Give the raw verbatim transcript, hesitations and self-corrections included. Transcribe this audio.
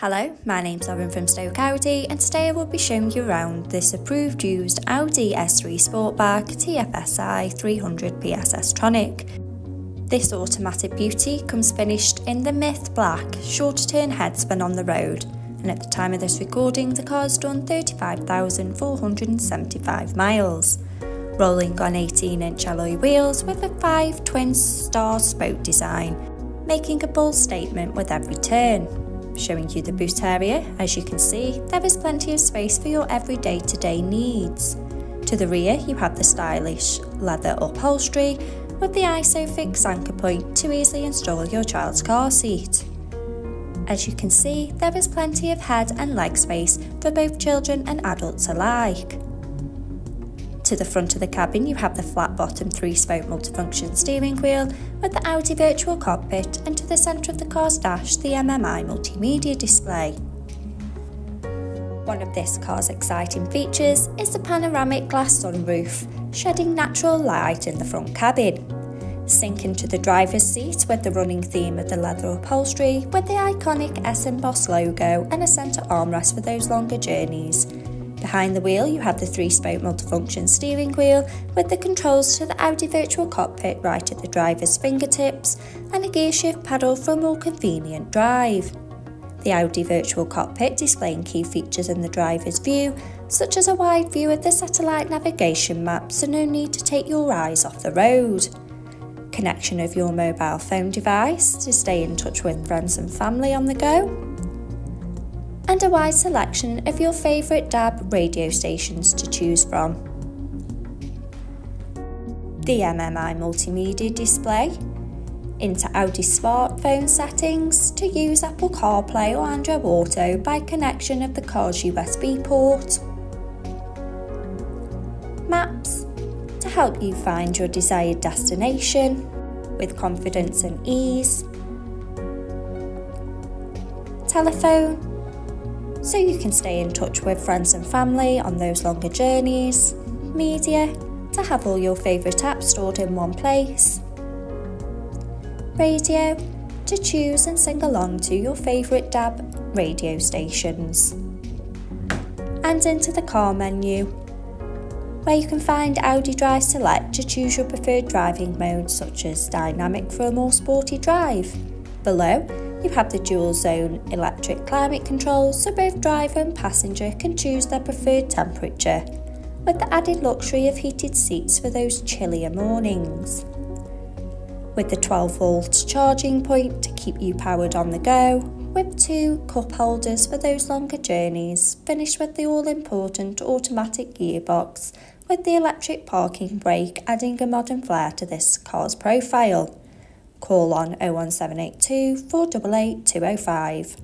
Hello, my name's Lauren from Stoke Audi, and today I will be showing you around this approved used Audi S three Sportback T F S I three hundred P S S Tronic. This automatic beauty comes finished in the Myth Black, short turn headspin on the road, and at the time of this recording the car's done thirty-five thousand four hundred seventy-five miles, rolling on eighteen inch alloy wheels with a five twin star spoke design, making a bold statement with every turn. Showing you the boot area, as you can see, there is plenty of space for your every day-to-day needs. To the rear you have the stylish leather upholstery with the Isofix anchor point to easily install your child's car seat. As you can see, there is plenty of head and leg space for both children and adults alike. To the front of the cabin you have the flat bottom three spoke multifunction steering wheel with the Audi virtual cockpit, and to the centre of the car's dash the M M I multimedia display. One of this car's exciting features is the panoramic glass sunroof, shedding natural light in the front cabin. Sink into the driver's seat with the running theme of the leather upholstery with the iconic S and Boss logo and a centre armrest for those longer journeys. Behind the wheel you have the three spoke multifunction steering wheel with the controls to the Audi virtual cockpit right at the driver's fingertips, and a gear shift paddle for a more convenient drive. The Audi virtual cockpit displaying key features in the driver's view, such as a wide view of the satellite navigation map, so no need to take your eyes off the road. Connection of your mobile phone device to stay in touch with friends and family on the go. And a wide selection of your favourite D A B radio stations to choose from. The M M I multimedia display, into Audi smartphone settings to use Apple CarPlay or Android Auto by connection of the car's U S B port. Maps, to help you find your desired destination with confidence and ease. Telephone, so you can stay in touch with friends and family on those longer journeys. Media, to have all your favourite apps stored in one place. Radio, to choose and sing along to your favourite D A B radio stations. And into the car menu, where you can find Audi Drive Select to choose your preferred driving mode, such as dynamic for a more sporty drive. Below, you have the dual zone electric climate control, so both driver and passenger can choose their preferred temperature, with the added luxury of heated seats for those chillier mornings. With the twelve volt charging point to keep you powered on the go, with two cup holders for those longer journeys, finished with the all-important automatic gearbox, with the electric parking brake adding a modern flair to this car's profile. Call on oh one seven eight two, four eight eight, two oh five.